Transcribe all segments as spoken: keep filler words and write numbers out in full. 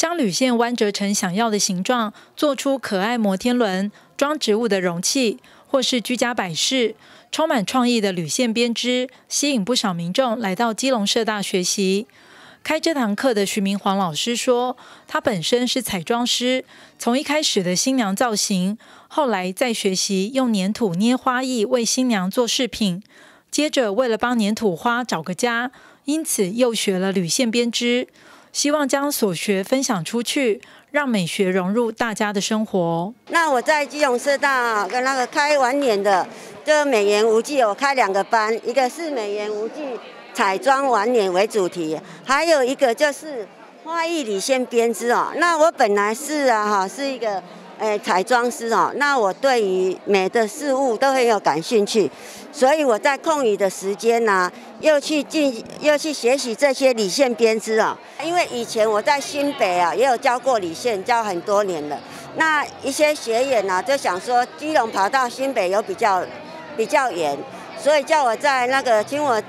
将铝线弯折成想要的形状，做出可爱摩天轮、装植物的容器，或是居家摆饰。充满创意的铝线编织，吸引不少民众来到基隆社大学习。 开这堂课的徐明煌老师说，他本身是彩妆师，从一开始的新娘造型，后来再学习用粘土捏花艺为新娘做饰品，接着为了帮粘土花找个家，因此又学了铝线编织，希望将所学分享出去，让美学融入大家的生活。那我在基隆社大跟那个开完年的这美颜无忌，我开两个班，一个是美颜无忌。 彩妆晚年为主题，还有一个就是花艺理线编织哦。那我本来是啊哈，是一个诶、欸、彩妆师哦。那我对于美的事物都很有感兴趣，所以我在空余的时间呢、啊，又去进又去学习这些理线编织哦。因为以前我在新北啊也有教过理线，教很多年了。那一些学员呢、啊、就想说，基隆跑到新北有比较比较远，所以叫我在那个请我。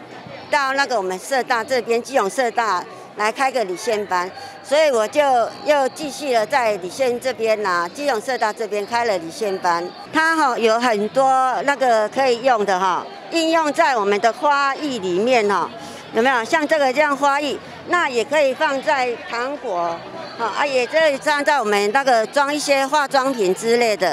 到那个我们社大这边基隆社大来开个理线班，所以我就又继续了在理线这边呐、啊，基隆社大这边开了理线班。它哈、哦、有很多那个可以用的哈、哦，应用在我们的花艺里面哈、哦，有没有？像这个这样花艺，那也可以放在糖果，哦、啊也可以放在我们那个装一些化妆品之类的，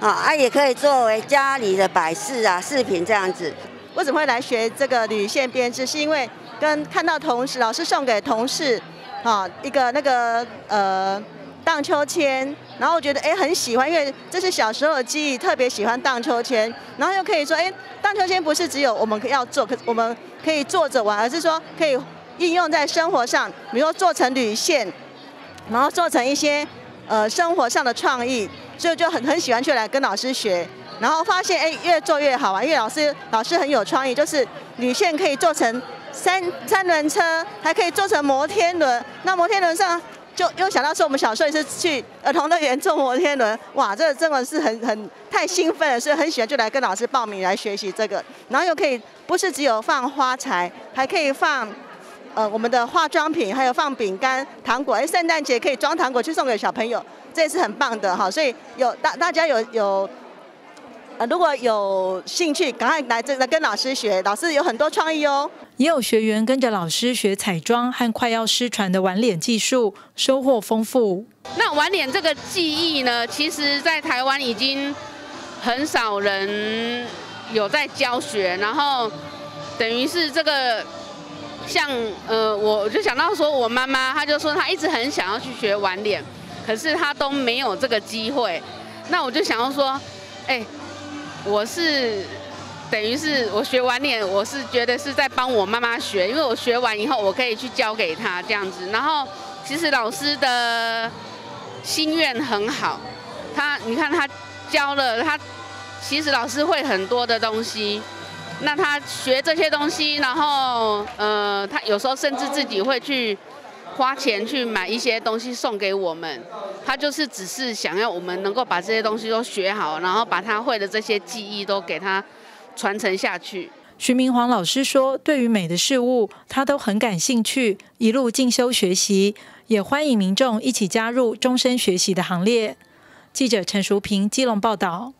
哦、啊也可以作为家里的摆饰啊饰品这样子。 为什么会来学这个铝线编织？是因为跟看到同事老师送给同事，啊，一个那个呃荡秋千，然后我觉得哎很喜欢，因为这是小时候的记忆，特别喜欢荡秋千。然后又可以说，哎，荡秋千不是只有我们要做，可我们可以坐着玩，而是说可以应用在生活上，比如说做成铝线，然后做成一些呃生活上的创意，所以就很很喜欢去来跟老师学。 然后发现，哎，越做越好玩，因为老师老师很有创意，就是铝线可以做成三三轮车，还可以做成摩天轮。那摩天轮上就又想到说，我们小时候也是去儿童乐园坐摩天轮，哇，这真的是很很太兴奋了，所以很喜欢就来跟老师报名来学习这个。然后又可以不是只有放花材，还可以放呃我们的化妆品，还有放饼干、糖果。哎，圣诞节可以装糖果去送给小朋友，这也是很棒的哈。所以有大大家有有。 呃，如果有兴趣，赶快来这来跟老师学，老师有很多创意哦。也有学员跟着老师学彩妆和快要失传的碗脸技术，收获丰富。那碗脸这个技艺呢，其实在台湾已经很少人有在教学，然后等于是这个像呃，我就想到说我妈妈，她就说她一直很想要去学碗脸，可是她都没有这个机会。那我就想要说，哎、欸。 我是等于是我学完脸，我是觉得是在帮我妈妈学，因为我学完以后我可以去教给她这样子。然后其实老师的心愿很好，他你看他教了他，其实老师会很多的东西，那他学这些东西，然后呃，他有时候甚至自己会去花钱去买一些东西送给我们。 他就是只是想要我们能够把这些东西都学好，然后把他会的这些技艺都给他传承下去。徐明煌老师说，对于美的事物，他都很感兴趣，一路进修学习，也欢迎民众一起加入终身学习的行列。记者陈淑萍，基隆报道。